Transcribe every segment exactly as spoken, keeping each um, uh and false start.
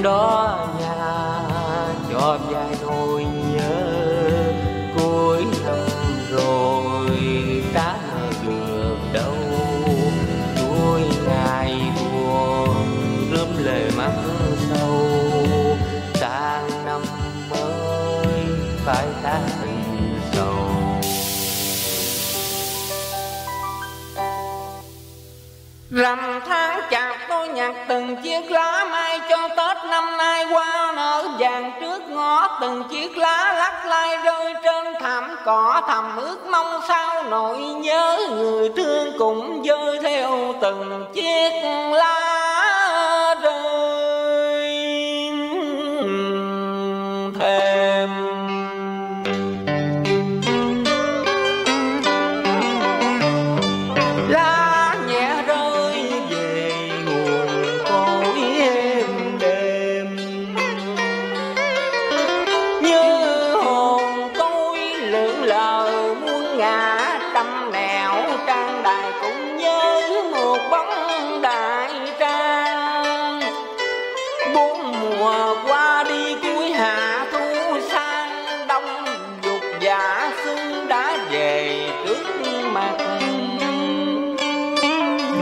đêm đó nhà cho vài nỗi nhớ. Cuối năm rồi ta được đâu, cuối ngày buồn rớm lệ mắt sâu. Sang năm mới phải tan tình sầu. Rằm tháng chạp tôi nhặt từng chiếc lá mai cho Tết năm nay qua nở vàng trước ngõ. Từng chiếc lá lắc lai rơi trên thảm cỏ, thầm ước mong sao nỗi nhớ người thương cũng rơi theo từng chiếc lá rơi thêm.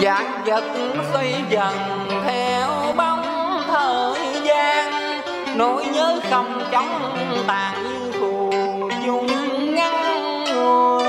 Dạng vật xoay dần theo bóng thời gian, nỗi nhớ không chóng tàn như phù dung ngắn ngồi.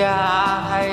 Và hãy